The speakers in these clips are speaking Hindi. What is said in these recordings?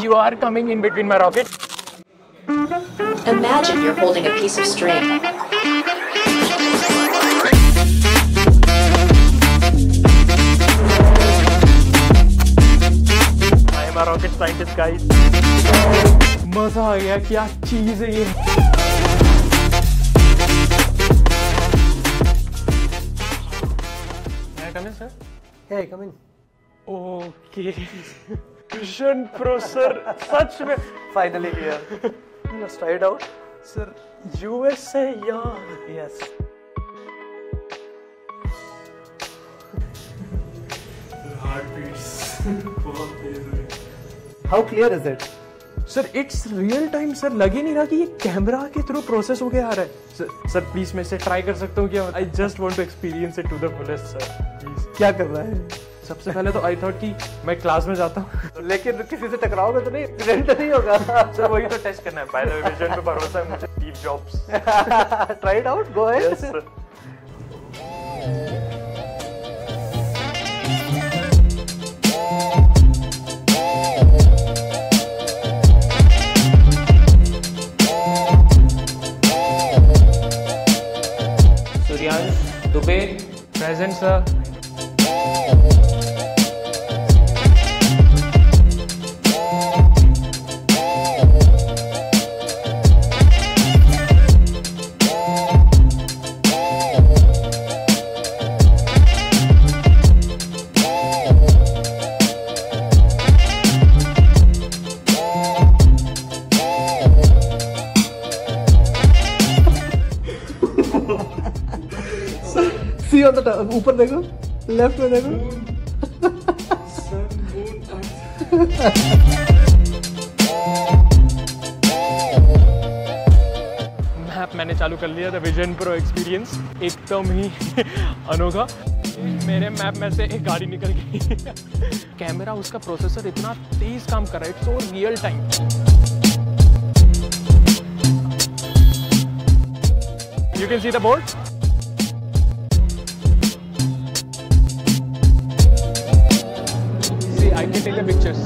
You are coming in between my rocket. Imagine you're holding a piece of string. I am a rocket scientist, guys. मजा आ गया क्या चीज़ है ये? Come in, sir. Hey, come in. Okay. Vision Pro, sir. Such a... Finally here. Let's try it out. Sir, USA, yeah. Yes. The heartbeats. How clear is it? Sir, it's real time, sir. लग ही नहीं रहा कि ये कैमरा के थ्रू प्रोसेस हो गया आ रहा है। सर प्लीज मैं इसे ट्राई कर सकता हूँ क्या? I just want to experience it to the fullest, sir. Please. क्या कर रहा है? सबसे पहले तो I thought कि मैं क्लास में जाता हूँ। लेकिन किसी से टकराओगे तो नहीं, एक्सीडेंट नहीं होगा। सर वही तो टेस्ट करना है। By the way, विजन पे भरोसा है मुझे। Steve Jobs. Try it out. Go ahead. Yes, sir. Suryansh Dubey, present sir. See on the top. ऊपर देखो, left में देखो. Sun, moon, Map मैंने चालू कर लिया था. Vision Pro experience एकदम ही अनोखा. मेरे मैप में से एक गाड़ी निकल गई. कैमरा उसका प्रोसेसर इतना तेज काम कर रहा है. It's so real time. You can see the board. I can take the pictures.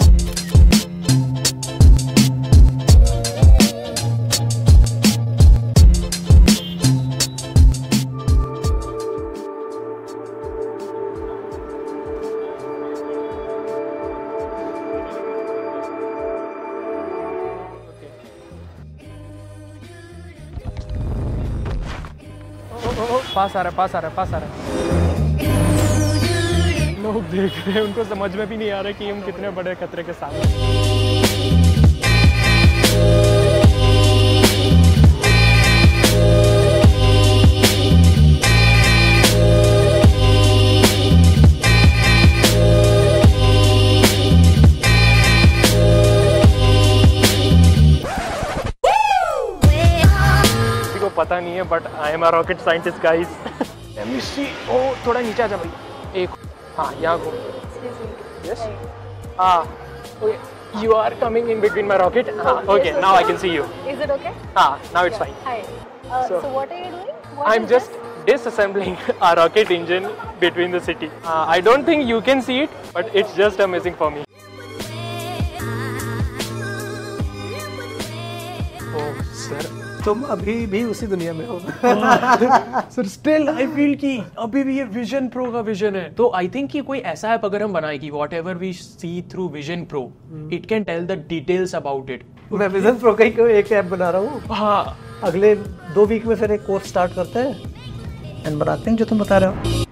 Okay. Oh, pass aa raha. लोग देख रहे हैं, उनको समझ में भी नहीं आ रहा कि हम कितने बड़े खतरे के साथ किसी को पता नहीं है, but I am a rocket scientist guys. ओ थोड़ा नीचे आ जा भाई. एक हाँ यहाँ घूम. यस हाँ you are coming in between my rocket. हाँ okay now I can see you. Is it okay? हाँ now it's fine. Hi so what are you doing? I am just disassembling a rocket engine between the city. I don't think you can see it but it's just amazing for me. Oh sir तुम अभी भी उसी दुनिया में हो. सर स्टिल आई फील कि अभी भी ये विजन प्रो का विजन है. तो आई थिंक कि कोई ऐसा ऐप अगर हम बनाए कि whatever we see through Vision Pro it can tell the details about it. मैं विजन प्रो का ही एक ऐप बना रहा हूँ. हाँ अगले 2 वीक में फिर एक कोर्स स्टार्ट करते हैं एंड बनाते हैं जो तुम बता रहे हो.